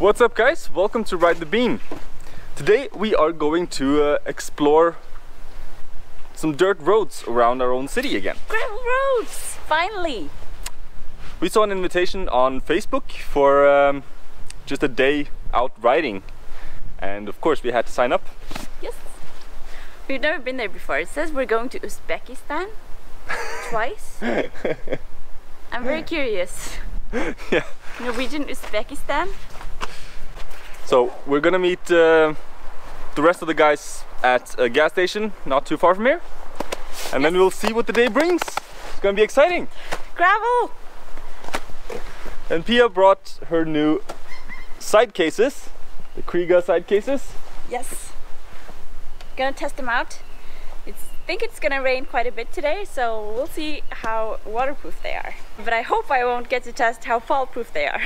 What's up, guys? Welcome to Ride the Bean. Today we are going to explore some dirt roads around our own city again. Gravel roads, finally. We saw an invitation on Facebook for just a day out riding, and of course we had to sign up. Yes, we've never been there before. It says we're going to Uzbekistan twice. I'm very curious. Yeah. Norwegian Uzbekistan. So we're gonna meet the rest of the guys at a gas station not too far from here, and then we'll see what the day brings. It's gonna be exciting. Gravel. And Pia brought her new side cases, the Kriega side cases. Yes. Gonna test them out. I think it's gonna rain quite a bit today, so we'll see how waterproof they are. But I hope I won't get to test how fall-proof they are.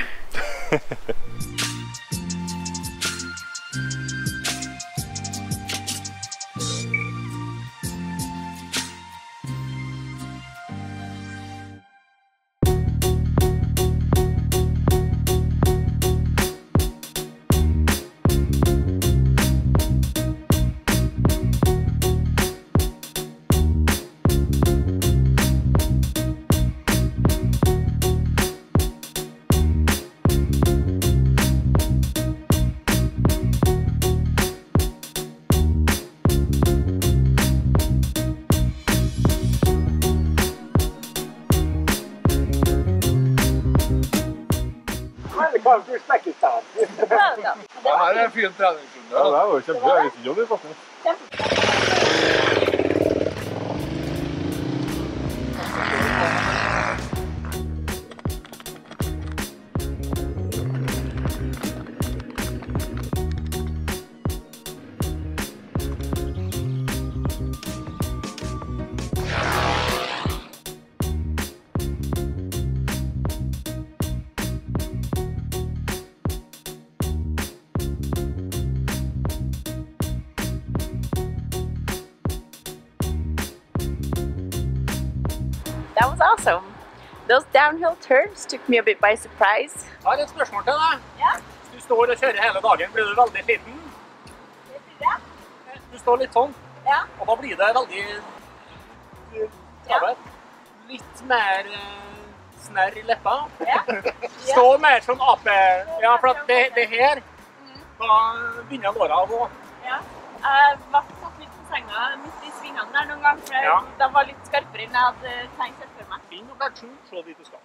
Det är en fin träningsrunda. Ja, det här var ju jättejobbigt faktiskt. That was awesome. Those downhill turns took me a bit by surprise. I have a question for you. Yeah. You står and kjører hele dagen, blir du veldig sliten? Ja. Du står litt sånn. Ja. Og da blir det veldig travet. Litt mer snær I leppa. Ja. Stå mer som ape. Ja, for det her, da begynner låra av å. Ja. Senga midt I svingene der noen gang, for de var litt skarpere enn jeg hadde tenkt sett for meg. Finn og klart skjul, så dit du skal.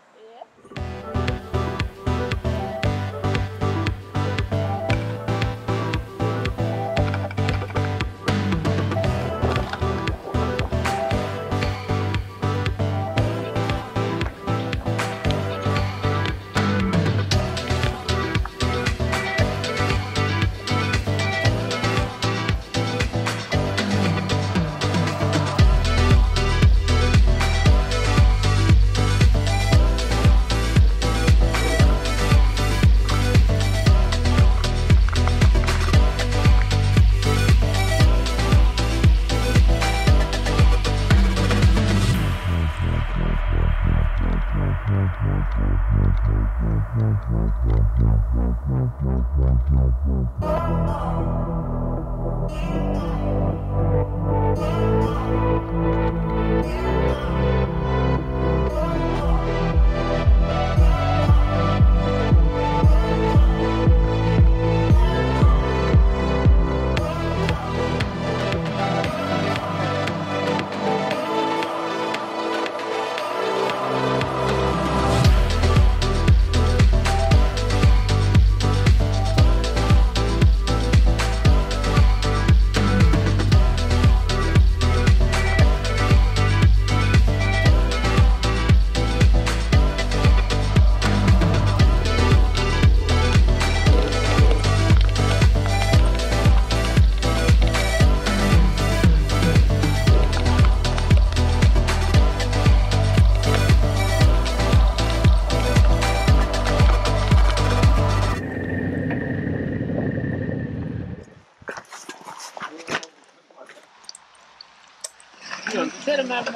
Til og med maten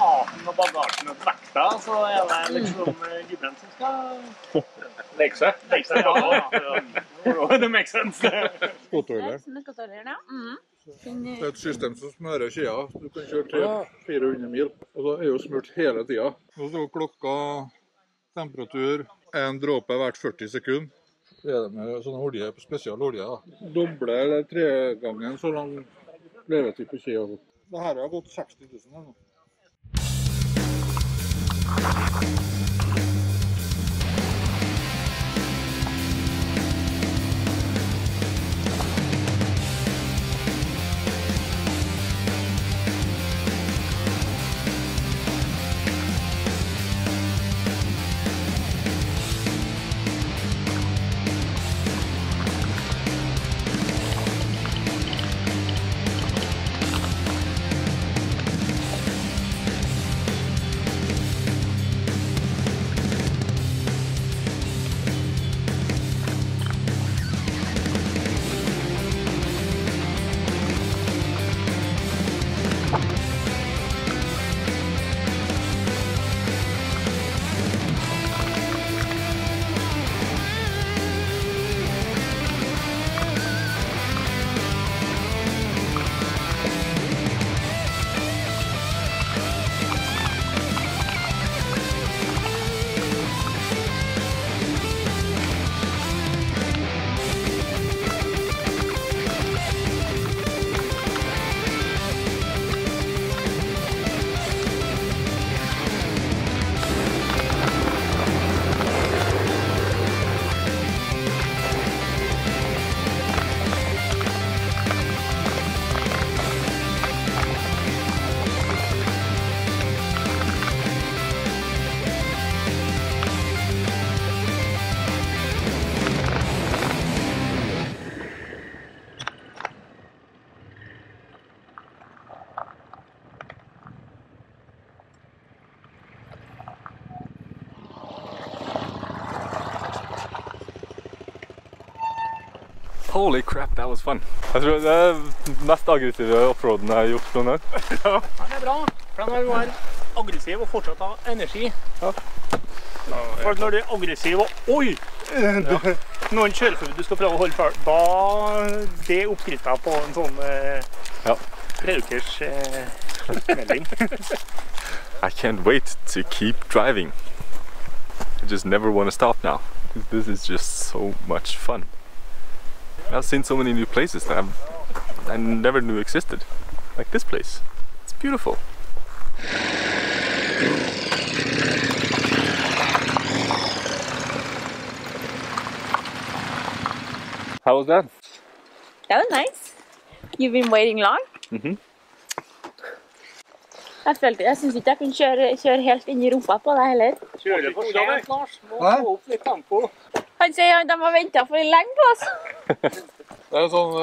og bagasjen og vekta, så det liksom gubben som skal... Läxa? Läxa, ja. Det makes sense. Skottøyler. Skottøyler, ja. Det et system som smører skia. Du kan kjøre til 400 mil, og da jo smurt hele tiden. Nå så klokka, temperatur, en dråpe hvert 40 sekunder. Det det med sånne olje, spesiale olje. Doble eller tre gangen så lang levetid på skia. Det her har gått 60 000 her nå. Holy crap, that was fun. Jeg tror det det mest aggressive off-roaden jeg har gjort noen her. Ja, det bra, for når du aggressiv og fortsatt har energi. Ja. For når du aggressiv og oi! Ja. Noen kjølefugler du skal prøve å holde før, da det oppgritter på en sånn treukers melding. I can't wait to keep driving. I just never want to stop now. This is just so much fun. I've seen so many new places that I never knew existed, like this place. It's beautiful. How was that? That was nice. You've been waiting long? Mm-hmm. Jeg synes ikke jeg kunne kjøre helt inn i rumpa på deg heller. Kjøre på skjøret, Lars. Må gå opp litt tempo. Han sier at de har ventet for lenge på oss. Det en sånn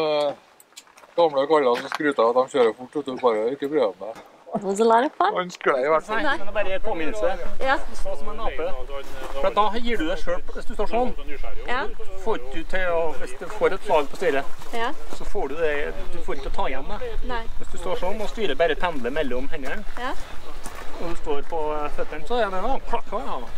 gamle kaller som skryter av at de kjører fort, og du bare ikke prøver med det. Det var så lærlig på. Han sklei i hvert fall. Det bare påminnelse. Du står som en ape. For da gir du deg selv, hvis du står sånn. Hvis du får et slag på styret, så får du det. Du får ikke å ta igjen det. Hvis du står sånn, og styret bare pendler mellom hendene, og du står på føttene, så er det en klakka jeg har.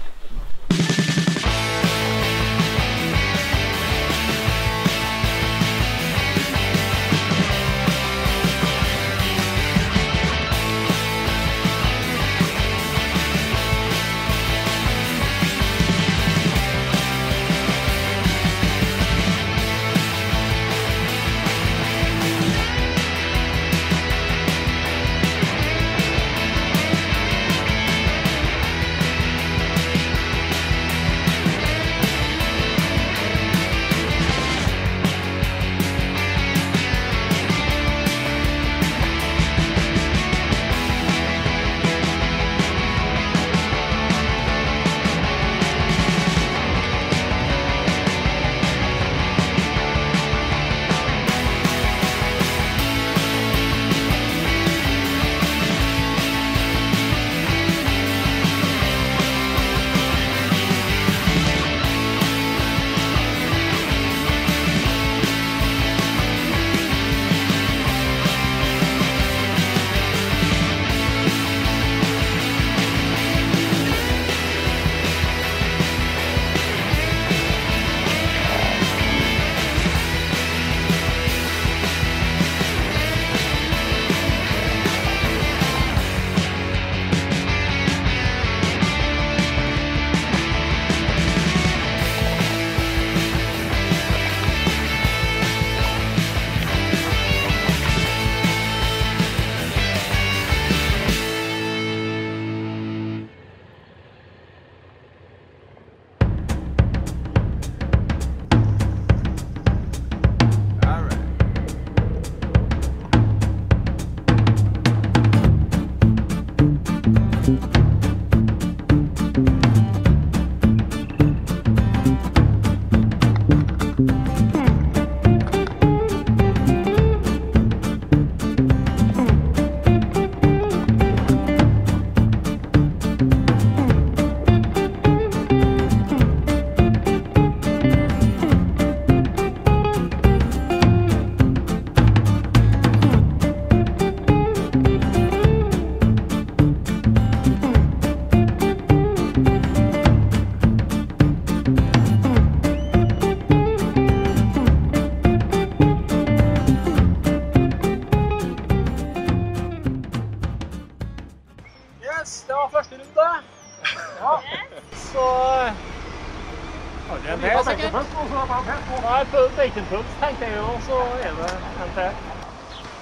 Vegetables also about vegetables? I put bacon pups, hangtail, so whatever, and that.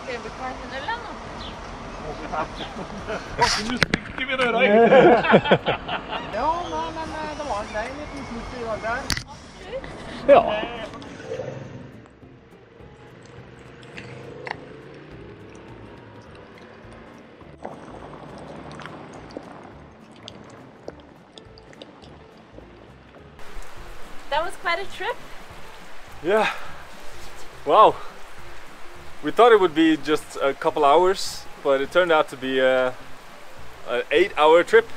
Can we try to do that? Ja, men det var en deg liten smutt I dag der. Absolutt. Ja. That was quite a trip. Yeah. Wow. We thought it would be just a couple hours, but it turned out to be an 8-hour trip.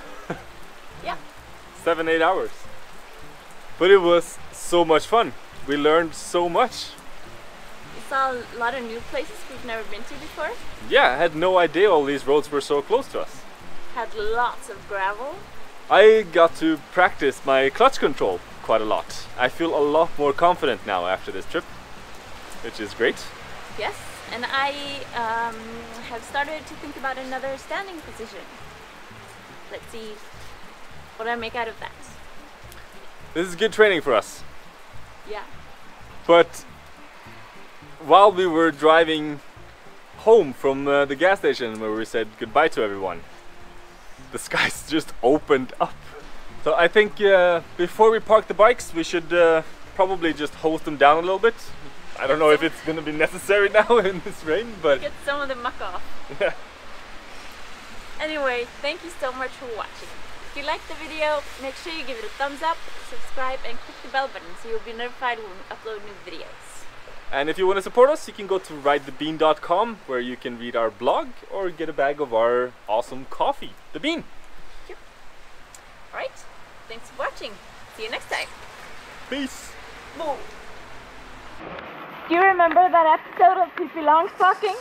Yeah. 7-8 hours. But it was so much fun. We learned so much. We saw a lot of new places we've never been to before. Yeah, I had no idea all these roads were so close to us. Had lots of gravel. I got to practice my clutch control quite a lot. I feel a lot more confident now after this trip, which is great. Yes, and I have started to think about another standing position. Let's see what I make out of that. This is good training for us. Yeah. But while we were driving home from the gas station where we said goodbye to everyone, the skies just opened up. So I think before we park the bikes, we should probably just hose them down a little bit. I don't know if it's going to be necessary now in this rain, but... Get some of the muck off. Yeah. Anyway, thank you so much for watching. If you liked the video, make sure you give it a thumbs up, subscribe and click the bell button so you'll be notified when we upload new videos. And if you want to support us, you can go to ridethebean.com where you can read our blog or get a bag of our awesome coffee, The Bean. Yep. Alright. Thanks for watching. See you next time. Peace. Boom. Do you remember that episode of Pippi Longstocking?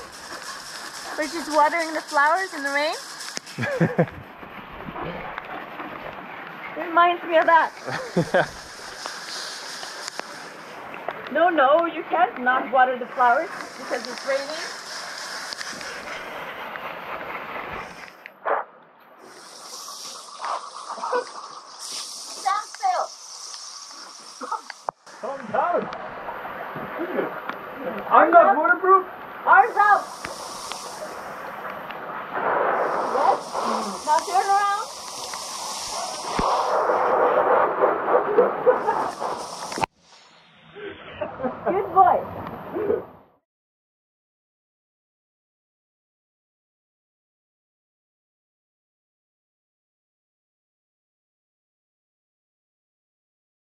Where she's watering the flowers in the rain? It reminds me of that. Yeah. No, you can't not water the flowers because it's raining. I'm not waterproof. Arms out!